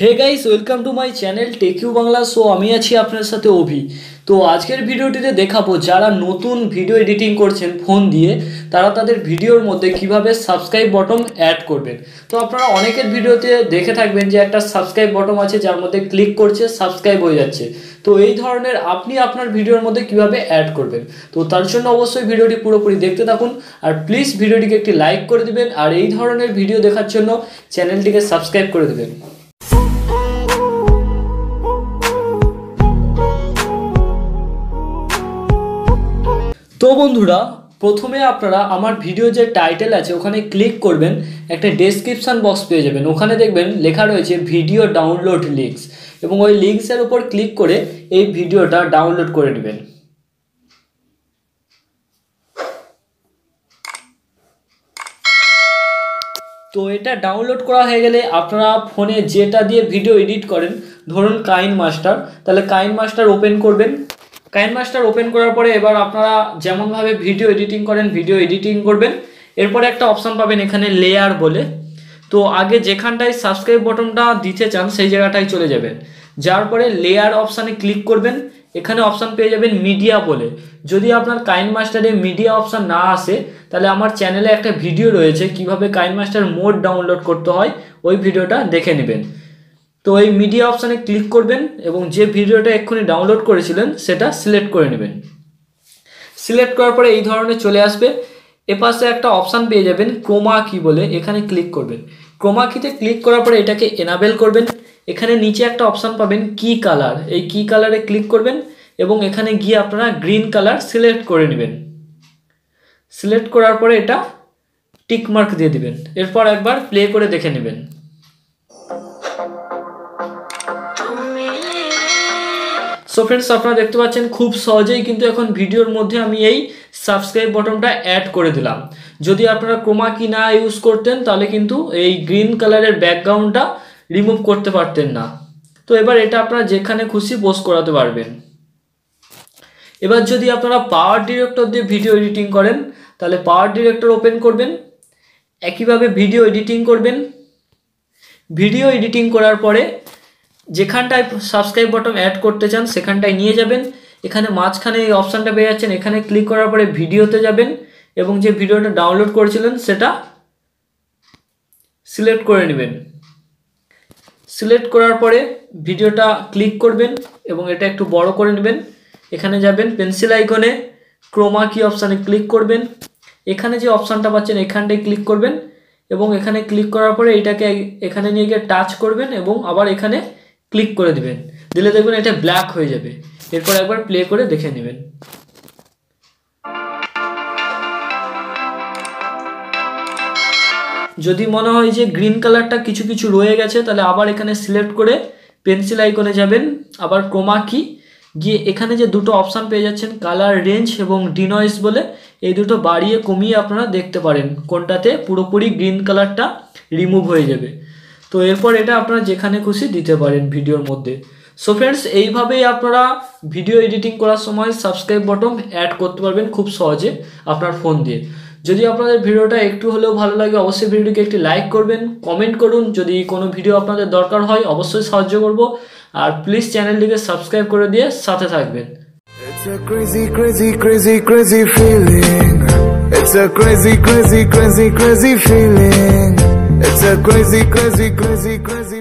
Hey guys welcome to my channel टेक्यू Bangla. So आमी आछि आपनादेर साथे ओभि। तो आजकेर भिडियोटिते देखाबो जारा नतुन भिडियो एडिटिंग करछेन फोन दिये तारा तादेर भिडियोर मध्ये किभाबे सबस्क्राइब बटन ऐड करबेन। तो आपनारा अनेकेर भिडियोते देखे थाकबेन जे एकटा सबस्क्राइब बटन आछे जार मध्ये क्लिक करछे सबस्क्राइब हये जाच्छे। तो एई धरनेर आपनि आपनार भिडियोर मध्ये किभाबे ऐड करबेन तो तार जोन्नो अवश्यई भिडियोटी पुरोपुरि देखते थाकुन और प्लिज भिडियोटिके एकटि लाइक करे दिबेन और एई धरनेर भिडियो देखार जोन्नो चैनलटिके सबस्क्राइब करे दिबेन। तो बंधुरा प्रथमे आपनारा आमार भिडियो जो टाइटल आछे ओखाने क्लिक करबेन, एक डेस्क्रिप्शन बक्स पेये जाबेन। ओखाने देखबेन लेखा रयेछे भिडियो डाउनलोड लिंक्स एबं ओई लिंक्सेर उपर क्लिक करे एई भिडियोटा डाउनलोड करे नेबेन। तो एटा डाउनलोड करा हये गेले आपनारा फोने जेटा दिये भिडियो एडिट करेन धरुन काइनमास्टर, ताहले काइनमास्टर ओपेन करबेन। काइनमास्टर ओपेन करार परे एबार आपनारा जेमन भावे भिडियो एडिटिंग करें भिडियो एडिटिंग करबेन। एरपर एक अपशन पाबेन एखाने लेयार बोले। तो आगे जेखानटाय सबस्क्राइब बटनटा दिते चान सेई जायगाटाय चले जाबेन, जार परे लेयार अपशने क्लिक करबेन। एखाने अपशन पेये जाबेन मीडिया बोले। जदि आपनार काइनमास्टारे मीडिया अपशन ना आसे ताहले आमार चैनेले एकटा भिडियो रयेछे किभाबे काइनमास्टार मोड डाउनलोड करते हय ओई भिडियोटा देखे नेबेन। तो ये मीडिया अपशने क्लिक करबें, जो भिडियोटा एखुनि डाउनलोड करेछिलेन सेटा सिलेक्ट करे नेबेन। सिलेक्ट करार परे एई धरनेर चले आसबे। एपाशे एकटा अपशन पेये जाबेन क्रोमा की बोले, एखाने क्लिक करबें। क्रोमा कीते क्लिक करार परे एटाके एनाबल करबें। एखाने नीचे एकटा अपशन पाबेन की कलर, एई की कलरे क्लिक करबें एबं एखाने गिये आपनारा ग्रीन कलर सिलेक्ट करे नेबेन। सिलेक्ट करार परे एटा टिक मार्क दिये दिबेन। एरपर एकबार प्ले करे देखे नेबेन। सो फ्रेंड्स अपना देखते पाच्छेन खूब सहजे किन्तु एखन भिडियोर मध्य आमी एई सबस्क्राइब बटनटा ऐड करे दिलाम। जदि आपनारा क्रोमा की ना यूज करतें ताहले किन्तु एई ग्रीन कलरेर बैकग्राउंडटा रिमूव करते पारतेन ना। तो एबार एटा आपनारा जेखाने खुशी पोस्ट कराते पारबेन। एबार जदि आपनारा पावर डायरेक्टर दिये भिडियो एडिटिंग करें ताहले पावर डायरेक्टर ओपेन करबेन, एकइभाबे भिडियो एडिटिंग करबेन। भिडियो एडिटिंग करार परे যেখানটায় সাবস্ক্রাইব বাটন অ্যাড করতে চান সেখানটায় নিয়ে যাবেন। এখানে মাঝখানে এই অপশনটা পেয়ে যাচ্ছেন, এখানে ক্লিক করার পরে ভিডিওতে যাবেন এবং যে ভিডিওটা ডাউনলোড করেছিলেন সেটা সিলেক্ট করে নেবেন। সিলেক্ট করার পরে ভিডিওটা ক্লিক করবেন এবং এটা একটু বড় করে নেবেন। এখানে যাবেন পেন্সিল আইকনে, ক্রোমা কি অপশানে ক্লিক করবেন। এখানে যে অপশানটা পাচ্ছেন এখানটায় ক্লিক করবেন এবং এখানে ক্লিক করার পরে এটাকে এখানে নিয়ে গিয়ে টাচ করবেন এবং আবার এখানে क्लिक कर देवें। दिले देखें ये ब्लैक हो जाए। एरपर एक बार प्ले कर देखे नेबें। जदि मन है जो ग्रीन कलर किछु किछु रये गेछे ताहले आबार एखाने सिलेक्ट कर पेंसिल आइकने जाबेन, आबार क्रोमा की गिये एखाने जे दुटो अपशन पेये जाच्छेन कलर रेंज एबं डिनॉइस बोले, एई दुटो बाड़िये कमिये आपनारा देखते पारेन कोनटाते पुरोपुरी ग्रीन कलरटा रिमुव हो जाए। तो एरपर एटा आपनारा जेखाने खुशी दिते पारेन भिडियोर मध्य। सो फ्रेंड्स एइभाबेई आपनारा भिडियो एडिटिंग करार समय सबस्क्राइब बटन ऐड करते पारबेन खूब सहजे आपनार फोन दिये। जदि आपनादेर भिडियोटा एकटु हलेओ भालो लागे अवश्यई भिडियोटिके एकटि लाइक करबेन, कमेंट करुन। जदि कोनो भिडियो आपनादेर दरकार हय अवश्यई साहाय्य करब आर प्लिज चैनलटिके सबस्क्राइब करे दिये साथे थाकबेन। It's a crazy, crazy, crazy, crazy